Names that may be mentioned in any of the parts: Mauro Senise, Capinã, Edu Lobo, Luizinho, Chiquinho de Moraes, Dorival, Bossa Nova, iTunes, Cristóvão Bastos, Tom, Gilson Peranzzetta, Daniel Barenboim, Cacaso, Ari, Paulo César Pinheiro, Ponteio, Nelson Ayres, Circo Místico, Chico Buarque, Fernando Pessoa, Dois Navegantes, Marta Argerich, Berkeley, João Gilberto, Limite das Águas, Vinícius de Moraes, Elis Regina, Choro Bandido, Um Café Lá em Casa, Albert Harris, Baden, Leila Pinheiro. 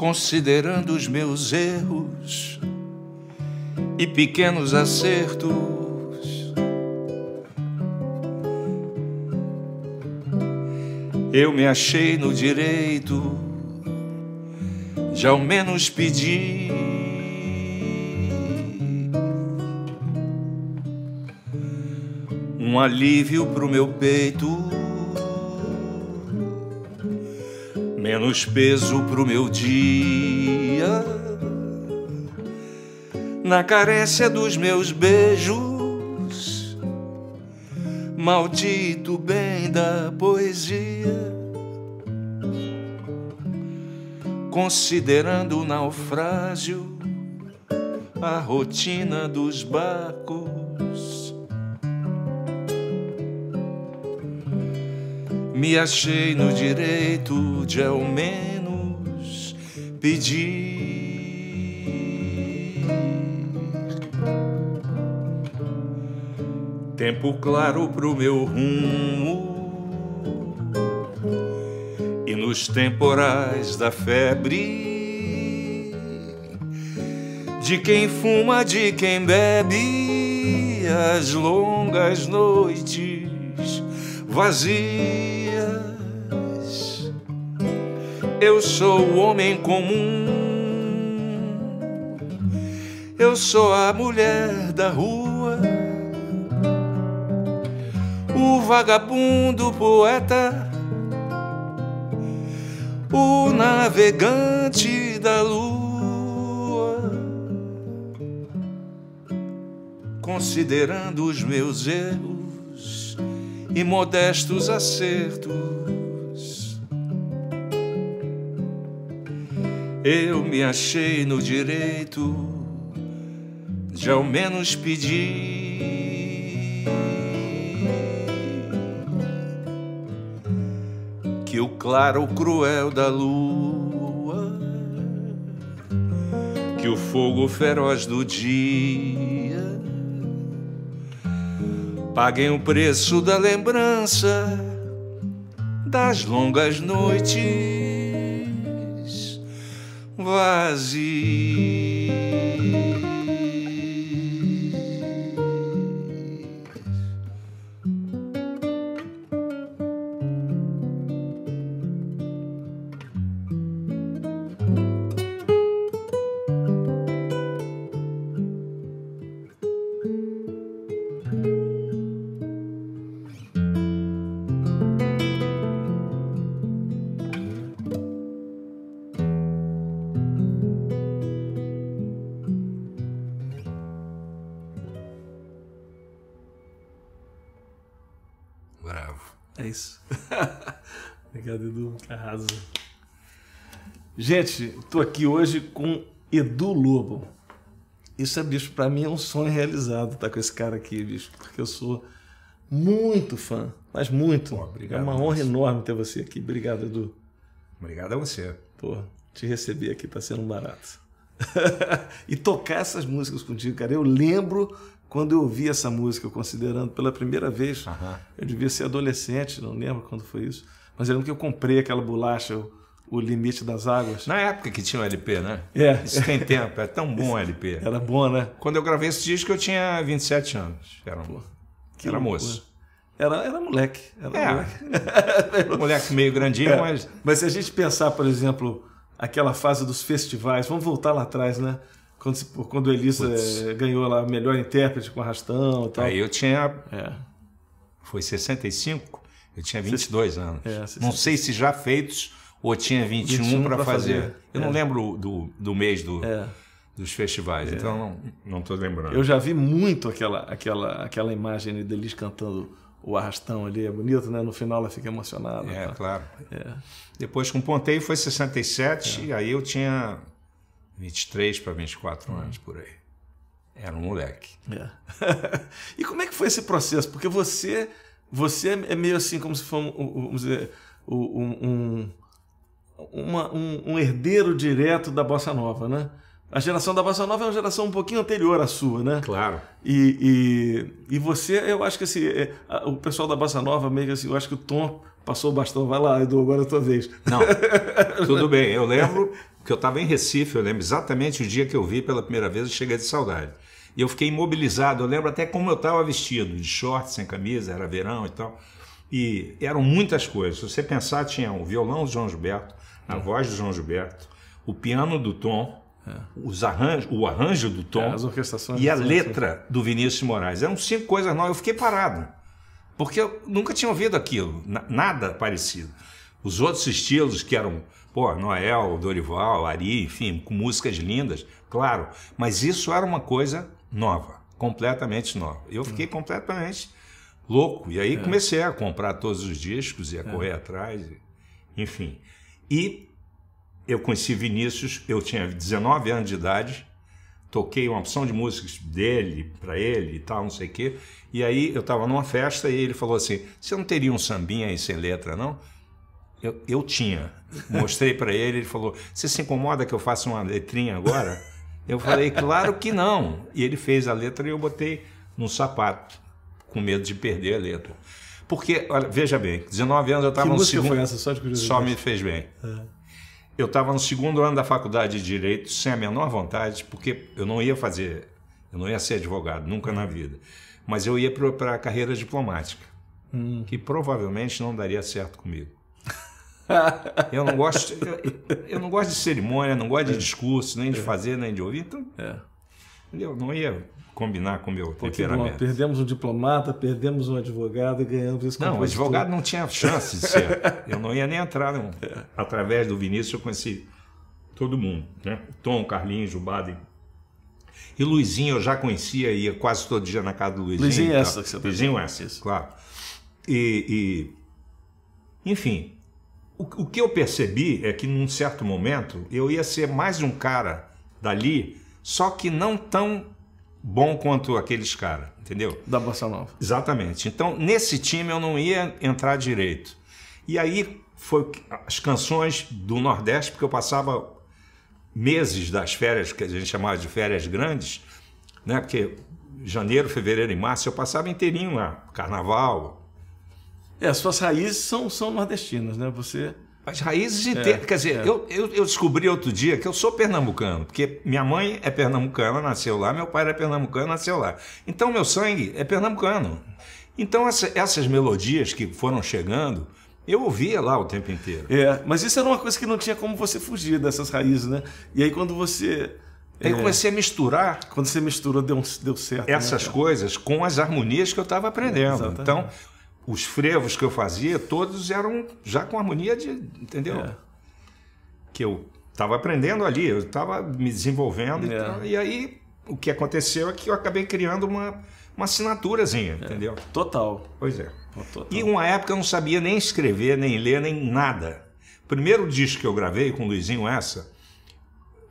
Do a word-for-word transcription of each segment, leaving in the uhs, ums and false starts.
considerando os meus erros e pequenos acertos. Eu me achei no direito de ao menos pedir um alívio pro meu peito, menos peso pro meu dia. Na carência dos meus beijos, maldito bem da poesia, considerando o naufrágio, a rotina dos barcos, me achei no direito de ao menos pedir tempo claro pro meu rumo, e nos temporais da febre de quem fuma, de quem bebe, as longas noites vazias. Eu sou o homem comum, eu sou a mulher da rua, o vagabundo poeta, o navegante da lua, considerando os meus erros e modestos acertos. Eu me achei no direito de ao menos pedir que o claro cruel da lua, que o fogo feroz do dia, paguem o preço da lembrança das longas noites vazias. Arrasa. Gente, estou aqui hoje com Edu Lobo. Isso é, bicho, para mim é um sonho realizado estar com esse cara aqui, bicho, porque eu sou muito fã, mas muito. Pô, obrigado, é uma honra enorme ter você aqui. Obrigado, Edu. Obrigado a você. Pô, te receber aqui está sendo um barato. E tocar essas músicas contigo, cara, eu lembro quando eu ouvi essa música, eu considerando pela primeira vez, uh-huh. eu devia ser adolescente, não lembro quando foi isso. Mas eu lembro que eu comprei aquela bolacha, o, o Limite das Águas. Na época que tinha o L P, né? É. Isso tem tempo, é tão bom o L P. Era bom, né? Quando eu gravei esse disco eu tinha vinte e sete anos. Era, pô, que era moço. Era, era moleque. Era é. moleque. Moleque meio grandinho, é. mas... Mas se a gente pensar, por exemplo, aquela fase dos festivais, vamos voltar lá atrás, né? Quando, quando a Elisa Puts. ganhou lá o melhor intérprete com Arrastão e tal. Aí eu tinha... É. Foi sessenta e cinco? Eu tinha vinte e dois anos. É, não sei se já feitos ou tinha vinte e um para fazer. fazer. Eu é. não lembro do, do mês do, é. dos festivais, é. então não estou lembrando. Eu já vi muito aquela, aquela, aquela imagem deles cantando o Arrastão ali. É bonito, né? No final ela fica emocionada. É, tá? Claro. É. Depois com o Ponteio foi sessenta e sete, é. e aí eu tinha vinte e três para vinte e quatro anos por aí. Era um moleque. É. E como é que foi esse processo? Porque você... Você é meio assim como se fosse vamos dizer, um, um, uma, um, um herdeiro direto da Bossa Nova, né? A geração da Bossa Nova é uma geração um pouquinho anterior à sua, né? Claro. E, e, e você, eu acho que assim, o pessoal da Bossa Nova, meio que assim, eu acho que o Tom Passou o bastão, vai lá, Edu, agora é a tua vez. Não, tudo bem. Eu lembro que eu estava em Recife, eu lembro exatamente o dia que eu vi pela primeira vez e cheguei de saudade. E eu fiquei imobilizado, eu lembro até como eu estava vestido, de short, sem camisa, era verão e tal. E eram muitas coisas. Se você pensar, tinha o violão do João Gilberto, a hum. voz do João Gilberto, o piano do Tom, é. os arranjo, o arranjo do Tom é, as orquestrações e a letra do Vinícius de Moraes. Eram cinco coisas novas. Eu fiquei parado, porque eu nunca tinha ouvido aquilo, nada parecido. Os outros estilos que eram, pô, Noel, Dorival, Ari, enfim, com músicas lindas, claro. Mas isso era uma coisa nova, completamente nova. Eu fiquei hum. completamente... louco. E aí é. comecei a comprar todos os discos e a é. correr atrás, enfim. E eu conheci Vinícius, eu tinha dezenove anos de idade, toquei uma opção de músicas dele, para ele e tal, não sei o quê. E aí eu estava numa festa e ele falou assim, você não teria um sambinha aí sem letra, não? Eu, eu tinha. Mostrei para ele, ele falou, você se incomoda que eu faça uma letrinha agora? Eu falei, claro que não. E ele fez a letra e eu botei no sapato, com medo de perder a letra. Porque, olha, veja bem, dezenove anos eu estava no segundo... Que música foi essa? Só de curiosidade. Só me fez bem. É. Eu estava no segundo ano da faculdade de Direito, sem a menor vontade, porque eu não ia fazer, eu não ia ser advogado, nunca hum. na vida. Mas eu ia para a carreira diplomática, hum. que provavelmente não daria certo comigo. eu, não gosto, eu, eu não gosto de cerimônia, não gosto é. de discurso, nem é. de fazer, nem de ouvir, então... É. Eu não ia combinar com o meu temperamento. Bom, perdemos um diplomata, perdemos um advogado e ganhamos isso. Não, o advogado não tinha chance de ser. Eu não ia nem entrar. Não. É. Através do Vinícius eu conheci todo mundo, né? Tom, Carlinhos, o Baden. E Luizinho eu já conhecia, ia quase todo dia na casa do Luizinho. Luizinho é essa que você tá Luizinho é essa, isso. claro. E, e... Enfim, o, o que eu percebi é que num certo momento eu ia ser mais um cara dali... Só que não tão bom quanto aqueles caras, entendeu? Da Bossa Nova. Exatamente. Então, nesse time eu não ia entrar direito. E aí, foi as canções do Nordeste, porque eu passava meses das férias, que a gente chamava de férias grandes, né? Porque janeiro, fevereiro e março eu passava inteirinho lá, carnaval. É, as suas raízes são, são nordestinas, né? Você... As raízes de ter, é, quer dizer, é. eu, eu, eu descobri outro dia que eu sou pernambucano, porque minha mãe é pernambucana, nasceu lá, meu pai era pernambucano, nasceu lá. Então, meu sangue é pernambucano. Então, essa, essas melodias que foram chegando, eu ouvia lá o tempo inteiro. É, mas isso era uma coisa que não tinha como você fugir dessas raízes, né? E aí, quando você... Aí eu comecei a misturar. Quando você misturou, deu, deu certo. Essas né? coisas com as harmonias que eu estava aprendendo. É, então... Os frevos que eu fazia, todos eram já com harmonia de... Entendeu? É. Que eu estava aprendendo ali, eu estava me desenvolvendo. É. E, tal, e aí, o que aconteceu é que eu acabei criando uma, uma assinaturazinha, é. entendeu? Total. Pois é. Total. E uma época eu não sabia nem escrever, nem ler, nem nada. O primeiro disco que eu gravei com o Luizinho essa...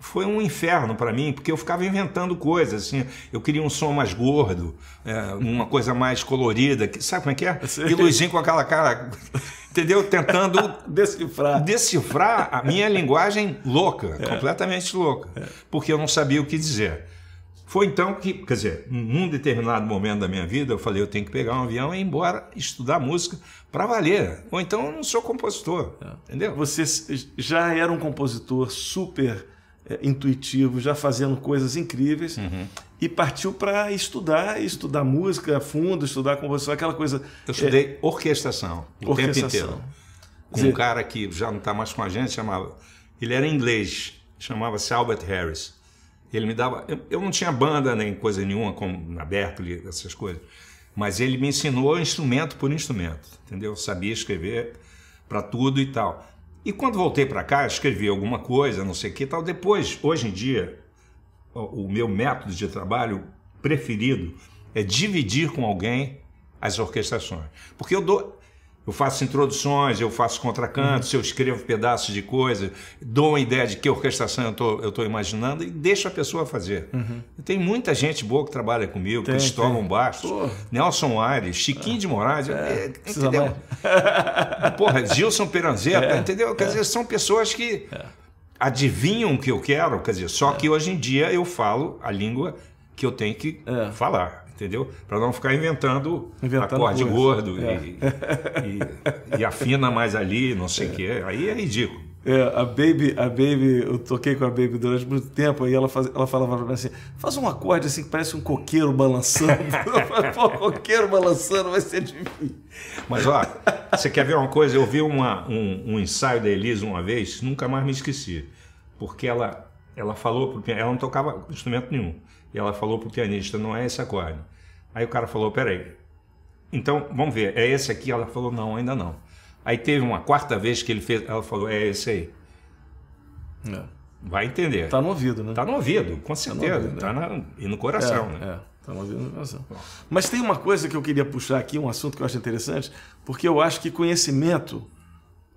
Foi um inferno para mim, porque eu ficava inventando coisas, assim, eu queria um som mais gordo, é, uma coisa mais colorida, que, sabe como é que é? E Luizinho com aquela cara, entendeu? Tentando decifrar. decifrar a minha linguagem louca, é. completamente louca, é. porque eu não sabia o que dizer. Foi então que, quer dizer, num determinado momento da minha vida, eu falei, eu tenho que pegar um avião e ir embora estudar música para valer. Ou então eu não sou compositor, é. entendeu? Você já era um compositor super... intuitivo, já fazendo coisas incríveis, uhum. e partiu para estudar, estudar música a fundo, estudar composição, aquela coisa... Eu estudei é... orquestração, o orquestração. tempo inteiro. Com dizer... um cara que já não está mais com a gente, chamava... Ele era inglês, chamava-se Albert Harris. Ele me dava... Eu, eu não tinha banda nem coisa nenhuma, como na Berkeley, essas coisas, mas ele me ensinou instrumento por instrumento, entendeu? Eu sabia escrever para tudo e tal. E quando voltei para cá, escrevi alguma coisa, não sei o que tal. Depois, hoje em dia, o meu método de trabalho preferido é dividir com alguém as orquestrações. Porque eu dou, eu faço introduções, eu faço contracantos, uhum. eu escrevo pedaços de coisa, dou uma ideia de que orquestração eu tô, eu tô imaginando e deixo a pessoa fazer. Uhum. Tem muita gente boa que trabalha comigo, tem, Cristóvão Bastos, porra. Nelson Ayres, Chiquinho ah. de Moraes, é, entendeu? Porra, Gilson Peranzzetta, é, entendeu? Quer é. dizer, são pessoas que é. adivinham o que eu quero, quer dizer, só é. que hoje em dia eu falo a língua que eu tenho que é. falar. entendeu? Para não ficar inventando, inventando acorde coisa. gordo é. e, e, e afina mais ali, não sei o é. que. Aí é ridículo. É, a Baby, a Baby, eu toquei com a Baby durante muito tempo e ela, faz, ela falava pra mim assim, faz um acorde assim que parece um coqueiro balançando. Pô, coqueiro balançando vai ser difícil. Mas ó, você quer ver uma coisa? Eu vi uma, um, um ensaio da Elis uma vez, nunca mais me esqueci. Porque ela, ela falou pro pianista, ela não tocava instrumento nenhum. E ela falou pro pianista, não é esse acorde. Aí o cara falou, peraí, então vamos ver, é esse aqui? Ela falou, não, ainda não. Aí teve uma quarta vez que ele fez, ela falou, é esse aí. É. Vai entender. Tá no ouvido, né? Tá no ouvido, com certeza. Tá no ouvido, né? Tá na, e no coração, é, né? É, tá no ouvido e no coração. Mas tem uma coisa que eu queria puxar aqui, um assunto que eu acho interessante, porque eu acho que conhecimento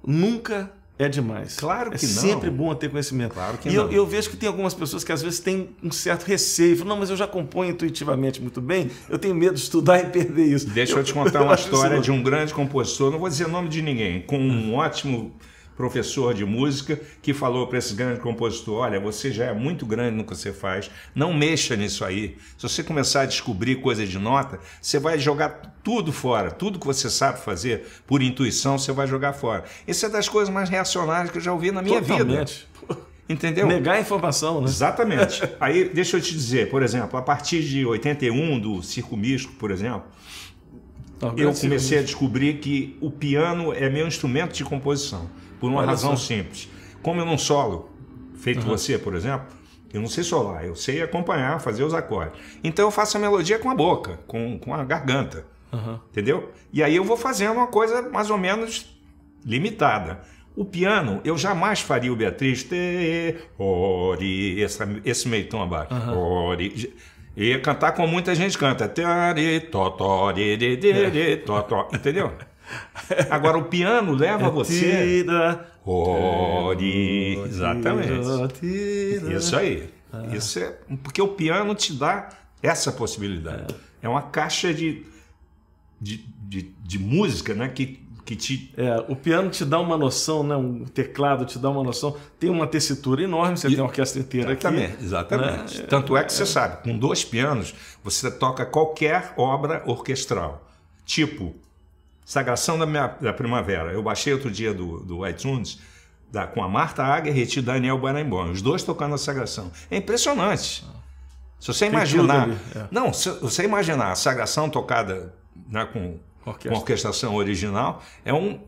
nunca é demais. Claro que não. É sempre bom ter conhecimento. Claro que não. E eu, eu vejo que tem algumas pessoas que às vezes têm um certo receio. Falam, não, mas eu já componho intuitivamente muito bem, eu tenho medo de estudar e perder isso. Deixa eu, eu te contar uma história de um grande compositor, não vou dizer nome de ninguém, com um ótimo professor de música que falou para esse grande compositor, olha, você já é muito grande no que você faz, não mexa nisso aí. Se você começar a descobrir coisa de nota, você vai jogar tudo fora, tudo que você sabe fazer por intuição, você vai jogar fora. Isso é das coisas mais reacionárias que eu já ouvi na minha Totalmente. vida. Entendeu? Negar a informação, né? Exatamente. Aí, deixa eu te dizer, por exemplo, a partir de oitenta e um, do Circo Místico, por exemplo, eu comecei a descobrir que o piano é meu instrumento de composição. Por uma Olha razão só. simples. Como eu não solo, feito uhum. você, por exemplo, eu não sei solar, eu sei acompanhar, fazer os acordes. Então eu faço a melodia com a boca, com, com a garganta, uhum. entendeu? E aí eu vou fazendo uma coisa mais ou menos limitada. O piano, eu jamais faria o Beatriz, te, ori, essa, esse meio tom abaixo, uhum. ori... E cantar como muita gente canta, entendeu? Agora o piano leva você. Ori. Exatamente. Isso aí. Isso é porque o piano te dá essa possibilidade. É uma caixa de, de, de, de música, né? Que Que te... é, o piano te dá uma noção, né? O teclado te dá uma noção. Tem uma tessitura enorme, você e... tem uma orquestra inteira exatamente, aqui. Exatamente. Né? Tanto é que você é... sabe, com dois pianos, você toca qualquer obra orquestral. Tipo, Sagração da, minha, da Primavera. Eu baixei outro dia do, do iTunes da, com a Marta Argerich e Daniel Barenboim. Os dois tocando a Sagração. É impressionante. Se você tem imaginar... É. Não, se você imaginar a Sagração tocada né, com... Orquestra. Com a orquestração original, é um,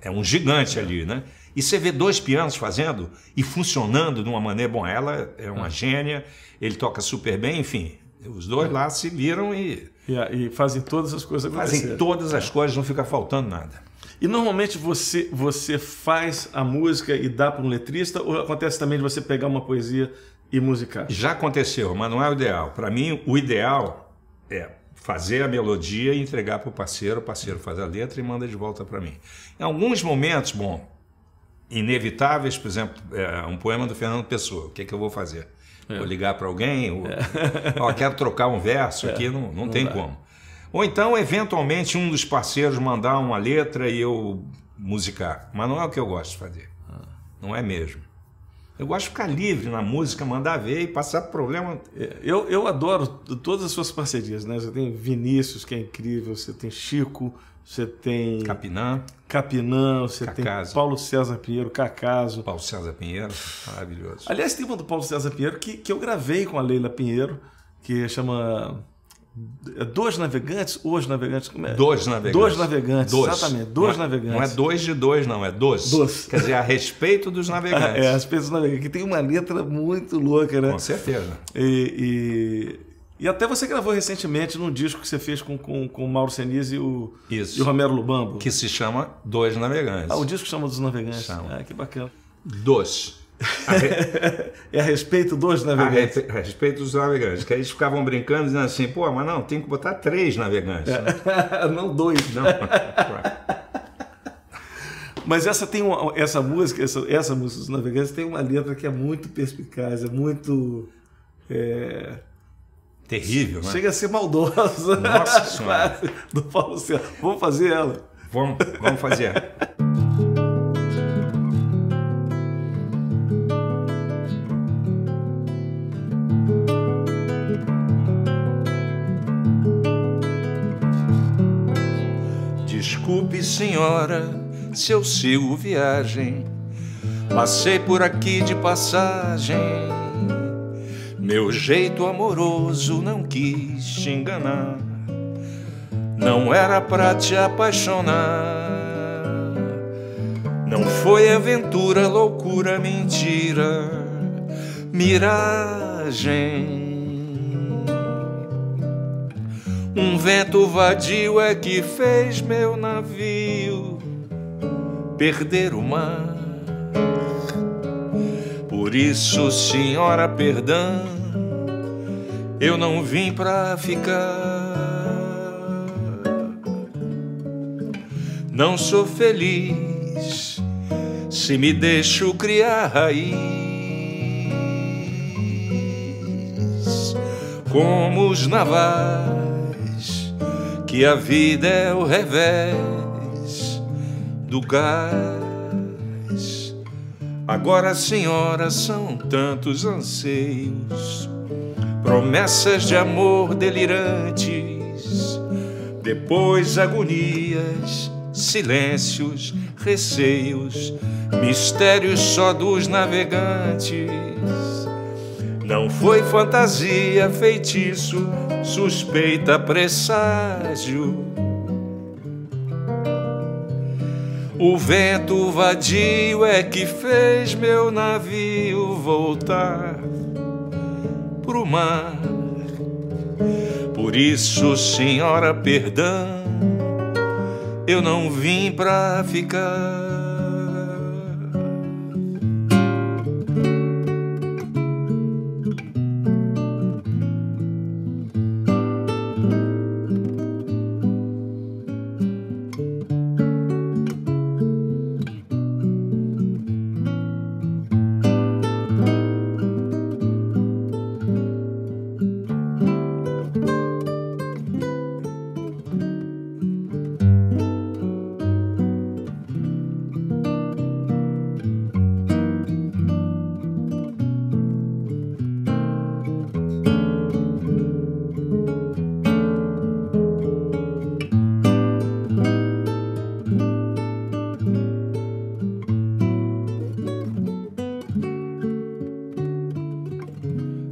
é um gigante é. ali, né? E você vê dois pianos fazendo e funcionando de uma maneira... Bom, ela é uma é. gênia, ele toca super bem, enfim. Os dois é. lá se viram e... E, e fazem todas as coisas acontecerem. Fazem todas as coisas, não fica faltando nada. E normalmente você, você faz a música e dá para um letrista ou acontece também de você pegar uma poesia e musicar? Já aconteceu, mas não é o ideal. Para mim, o ideal é... fazer a melodia e entregar para o parceiro, o parceiro faz a letra e manda de volta para mim. Em alguns momentos, bom, inevitáveis, por exemplo, é um poema do Fernando Pessoa, o que é que eu vou fazer? É. Vou ligar para alguém? Ou... É. Oh, quero trocar um verso é. aqui, não, não, não tem dá. como. Ou então, eventualmente, um dos parceiros mandar uma letra e eu musicar. Mas não é o que eu gosto de fazer, ah. não é mesmo. Eu gosto de ficar livre na música, mandar ver e passar problema. Eu, eu adoro todas as suas parcerias, né? Você tem Vinícius, que é incrível, você tem Chico, você tem... Capinã. Capinã, você Cacaso. tem Paulo César Pinheiro, Cacaso. Paulo César Pinheiro, maravilhoso. Aliás, tem uma do Paulo César Pinheiro que, que eu gravei com a Leila Pinheiro, que chama... Dois Navegantes, hoje Navegantes, como é? Dois Navegantes. Dois Navegantes, dois. exatamente. Dois não é, Navegantes. Não é dois de dois, não, é dois. dois. Quer dizer, a respeito dos navegantes. É, a respeito dos navegantes, que tem uma letra muito louca, né? Com certeza. E, e, e até você gravou recentemente num disco que você fez com, com, com o Mauro Senise e o, e o Romero Lubambo. Que se chama Dois Navegantes. Ah, o disco chama Dos Navegantes. Chama. Ah, que bacana. Dois. A re... é a respeito dos navegantes. A, re... a respeito dos navegantes. Que eles ficavam brincando, dizendo assim, pô, mas não, tem que botar três navegantes. É. Né? Não dois. Não. Mas essa, tem uma... essa música, essa... essa música dos navegantes tem uma letra que é muito perspicaz, é muito... É... Terrível, né? Chega a ser maldosa. Nossa Senhora. Do Paulo César. Vamos fazer ela. Vamos, vamos fazer ela. senhora, se eu sigo viagem, passei por aqui de passagem. Meu jeito amoroso não quis te enganar, não era pra te apaixonar. Não foi aventura, loucura, mentira, miragem. Um vento vadio é que fez meu navio perder o mar. Por isso, senhora, perdão, eu não vim pra ficar. Não sou feliz se me deixo criar raiz, como os navais, que a vida é o revés do gás. Agora, senhora, são tantos anseios, promessas de amor delirantes, depois agonias, silêncios, receios, mistérios só dos navegantes. Não foi fantasia, feitiço, suspeita, presságio. O vento vadio é que fez meu navio voltar pro mar. Por isso, senhora, perdão, eu não vim pra ficar.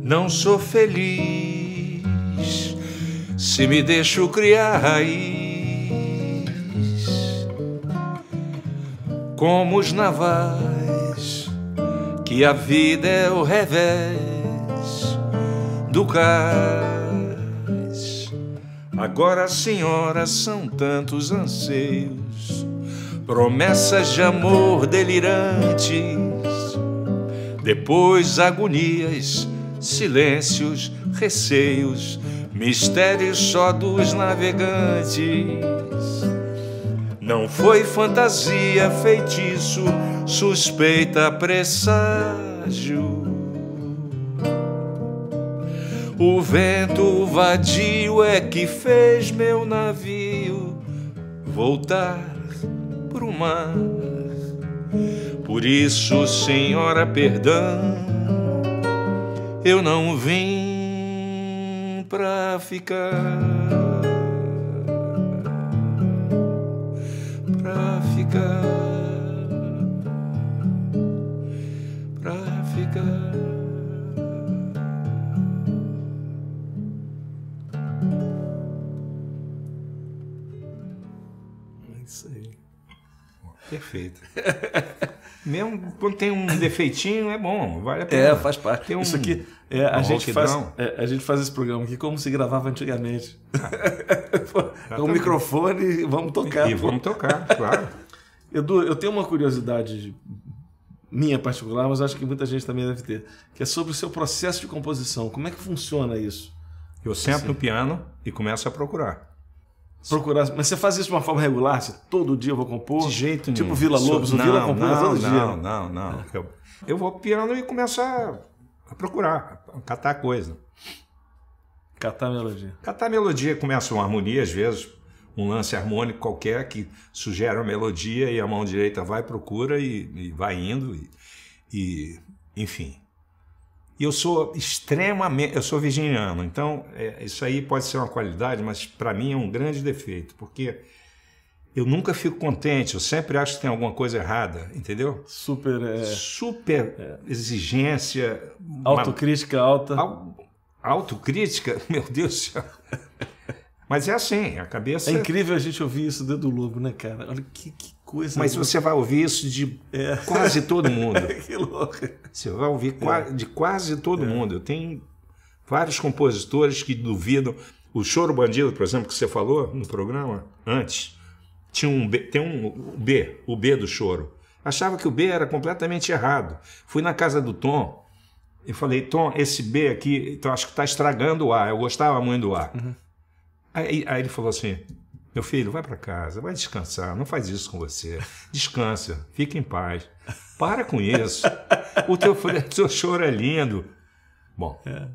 Não sou feliz se me deixo criar raiz, como os navais, que a vida é o revés do cais. Agora, senhora, são tantos anseios, promessas de amor delirantes, depois agonias, silêncios, receios, mistérios só dos navegantes. Não foi fantasia, feitiço, suspeita, presságio. O vento vadio é que fez meu navio voltar pro mar. Por isso, senhora, perdão, eu não vim pra ficar, pra ficar, pra ficar. É isso aí. Perfeito. Mesmo quando tem um defeitinho, é bom, vale a pena. É, faz parte. Um... Isso aqui, é, a, gente faz, é, a gente faz esse programa aqui como se gravava antigamente. Ah, com o microfone e vamos tocar. E pô. vamos tocar, claro. Edu, eu tenho uma curiosidade minha particular, mas acho que muita gente também deve ter, que é sobre o seu processo de composição. Como é que funciona isso? Eu sento assim no piano e começo a procurar. Procurar, mas você faz isso de uma forma regular? Você, todo dia eu vou compor? De jeito nenhum. Tipo Vila Lobos, não, o Vila compõe todo dia. Não, não, não. Eu, eu vou pro piano e começo a, a procurar, a catar coisa. Catar melodia. Catar melodia, começa uma harmonia, às vezes, um lance harmônico qualquer que sugere uma melodia e a mão direita vai, procura e, e vai indo. E, e, enfim. E eu sou extremamente... Eu sou virginiano, então é, isso aí pode ser uma qualidade, mas para mim é um grande defeito, porque eu nunca fico contente, eu sempre acho que tem alguma coisa errada, entendeu? Super... É... Super é... exigência... Autocrítica uma... alta. Al... Autocrítica? Meu Deus do céu. Mas é assim, a cabeça... É incrível a gente ouvir isso do Edu Lobo, né, cara? Olha que, que coisa... Mas louca. Você vai ouvir isso de é. quase todo mundo. Que louco. Você vai ouvir é. de quase todo é. mundo. Eu tenho vários compositores que duvidam. O Choro Bandido, por exemplo, que você falou no programa antes... Tinha um B, tem um B, o B do Choro. Achava que o B era completamente errado. Fui na casa do Tom e falei, Tom, esse B aqui, então acho que está estragando o A. Eu gostava muito do A. Uhum. Aí, aí ele falou assim, meu filho, vai para casa, vai descansar, não faz isso com você. Descansa, fica em paz. Para com isso. O teu, o teu choro é lindo. Bom, é,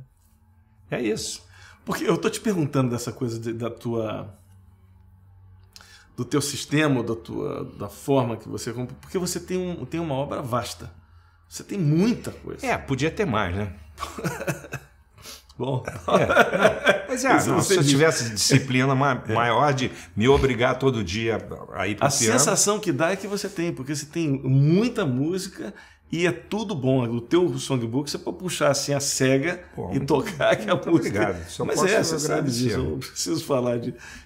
é isso. Porque eu estou te perguntando dessa coisa de, da tua... do teu sistema, da tua da forma que você compra, porque você tem, um, tem uma obra vasta. Você tem muita coisa. É, podia ter mais, né? Bom, é, mas é, não, se eu tivesse disciplina maior de me obrigar todo dia a ir para o piano... A sensação que dá é que você tem, porque você tem muita música e é tudo bom. O teu songbook, você pode puxar assim a cega bom, e tocar que a música... Obrigado. Só mas é, você sabe disso, eu preciso falar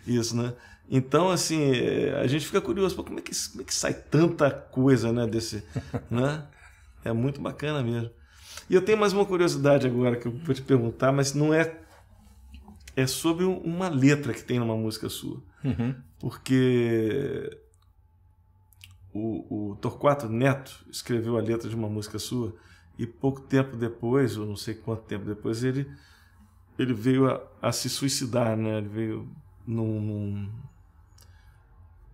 disso, né? Então, assim, a gente fica curioso, pô, como é que, como é que sai tanta coisa, né, desse, né? É muito bacana mesmo. E eu tenho mais uma curiosidade agora que eu vou te perguntar, mas não é... É sobre uma letra que tem numa música sua. Uhum. Porque o, o Torquato Neto escreveu a letra de uma música sua e pouco tempo depois, ou não sei quanto tempo depois, ele, ele veio a, a se suicidar, né? Ele veio num... num...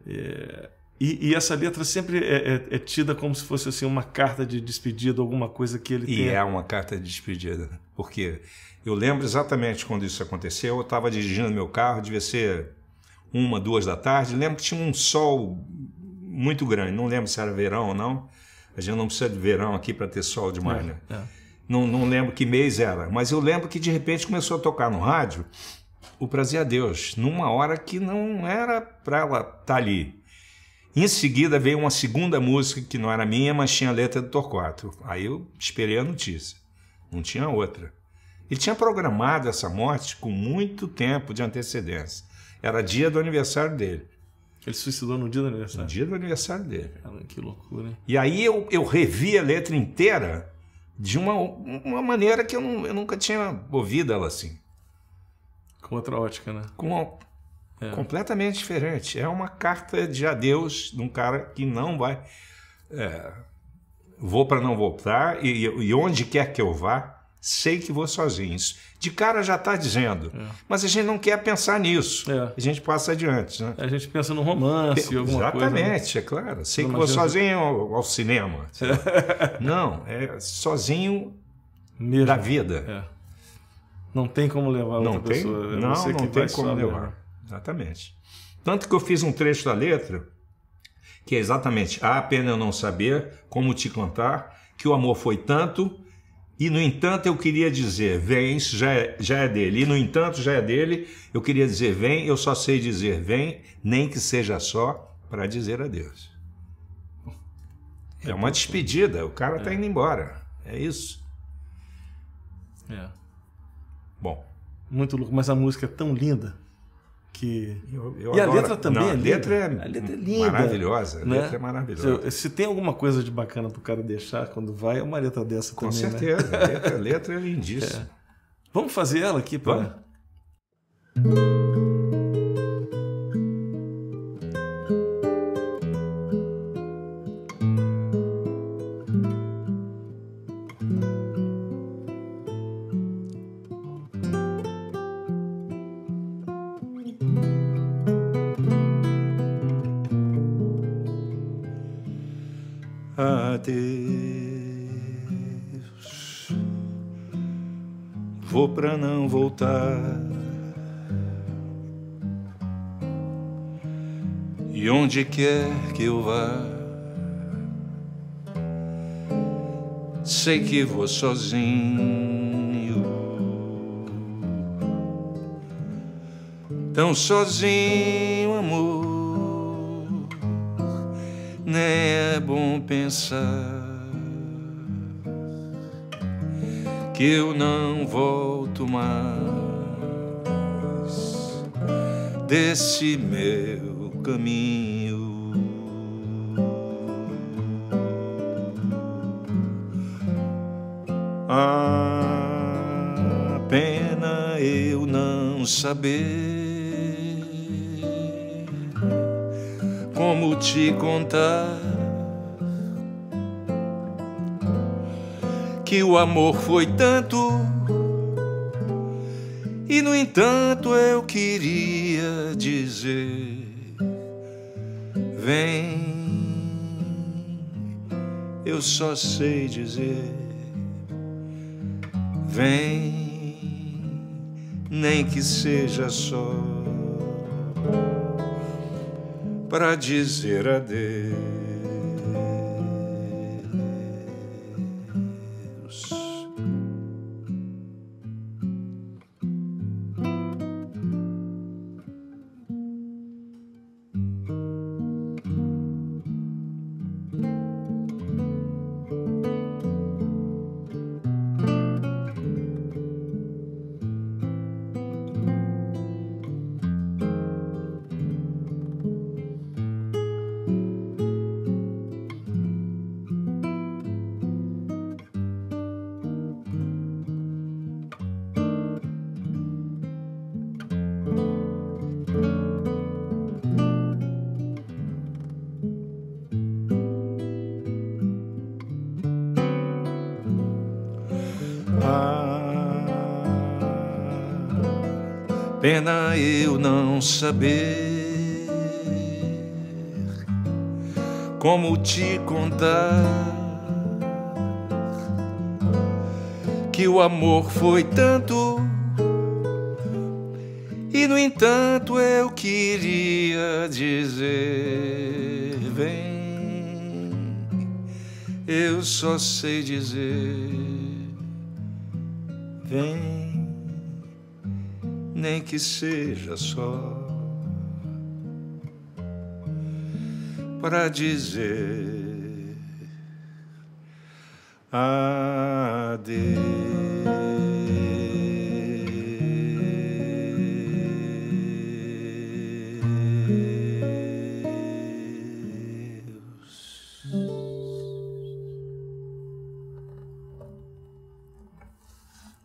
É, e, e essa letra sempre é, é, é tida como se fosse assim uma carta de despedida, alguma coisa que ele tem. E tenha... é uma carta de despedida, porque eu lembro exatamente quando isso aconteceu. Eu estava dirigindo meu carro, devia ser uma, duas da tarde. Lembro que tinha um sol muito grande, não lembro se era verão ou não. A gente não precisa de verão aqui para ter sol demais, é, né? É. Não, não lembro que mês era, mas eu lembro que de repente começou a tocar no rádio O Prazer a Deus, numa hora que não era para ela estar ali. Em seguida veio uma segunda música que não era minha, mas tinha a letra do Torquato. Aí eu esperei a notícia, não tinha outra. Ele tinha programado essa morte com muito tempo de antecedência. Era dia do aniversário dele. Ele se suicidou no dia do aniversário? No dia do aniversário dele. Caramba, que loucura, hein? E aí eu, eu revi a letra inteira de uma, uma maneira que eu, não, eu nunca tinha ouvido ela assim. Com outra ótica, né? Com uma... é. Completamente diferente. É uma carta de adeus de um cara que não vai... É... Vou para não voltar e, e onde quer que eu vá, sei que vou sozinho. Isso de cara já está dizendo. É. Mas a gente não quer pensar nisso. É. A gente passa adiante, né? A gente pensa no romance, alguma exatamente, coisa. Exatamente, né? É claro. Sei não que vou gente... sozinho ao, ao cinema. É. Não, é sozinho mesmo. Da vida. É. Não tem como levar outra não tem, pessoa. Não, não, não tem como levar. Mesmo. Exatamente. Tanto que eu fiz um trecho da letra, que é exatamente: há pena eu não saber como te contar, que o amor foi tanto, e no entanto eu queria dizer, vem, isso já é, já é dele. E no entanto já é dele, eu queria dizer, vem, eu só sei dizer, vem, nem que seja só para dizer adeus. É uma despedida, o cara está indo embora. É isso. É. Bom, muito louco, mas a música é tão linda que... Eu, eu e a adoro. Letra também. Não, é a, letra é a letra é linda. Maravilhosa, a né? letra é maravilhosa. Se, se tem alguma coisa de bacana para o cara deixar quando vai, é uma letra dessa com também. Com certeza, né? a, letra, a letra é lindíssima. É. Vamos fazer ela aqui para... Adeus, vou pra não voltar, e onde quer que eu vá, sei que vou sozinho, tão sozinho, amor, nem é bom pensar que eu não volto mais desse meu caminho. Ah, pena eu não saber como te contar que o amor foi tanto, e no entanto eu queria dizer: vem, eu só sei dizer vem, nem que seja só para dizer adeus. Pena eu não saber como te contar que o amor foi tanto, e no entanto eu queria dizer: vem, eu só sei dizer vem, nem que seja só para dizer adeus.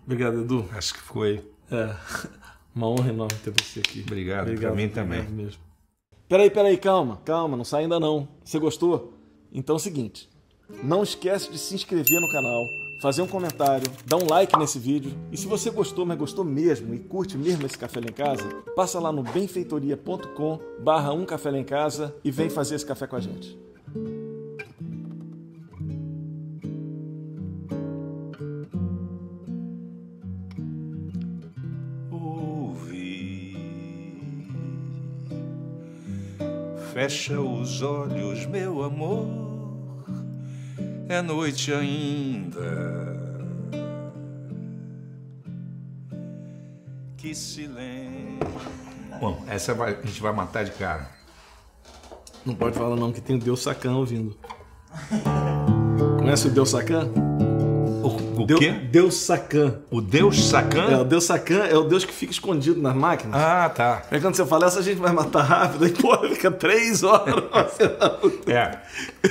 Obrigado, Edu. Acho que foi. É. Uma honra enorme ter você aqui. Obrigado, Obrigado pra mim também. Mesmo. Peraí, peraí, calma, calma, não sai ainda não. Você gostou? Então é o seguinte, não esquece de se inscrever no canal, fazer um comentário, dar um like nesse vídeo. E se você gostou, mas gostou mesmo e curte mesmo esse Café Lá em Casa, passa lá no benfeitoria ponto com barra um Café Lá em Casa e vem fazer esse café com a gente. Fecha os olhos, meu amor, é noite ainda. Que silêncio. Bom, essa vai, a gente vai matar de cara. Não pode falar não, que tem o Deus Sacan ouvindo. Conhece o Deus Sacan? O, o Deu, quê? Deus Sacan. O Deus Sacan? É, o Deus Sacan é o Deus que fica escondido nas máquinas. Ah, tá. É quando você fala, essa gente vai matar rápido, aí pô, fica três horas. É.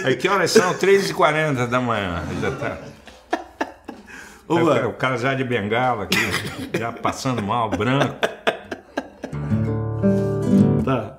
Aí que horas são? três e quarenta da manhã. Já tá. Aí, o, cara, o cara já de bengala aqui, já passando mal, branco. Tá.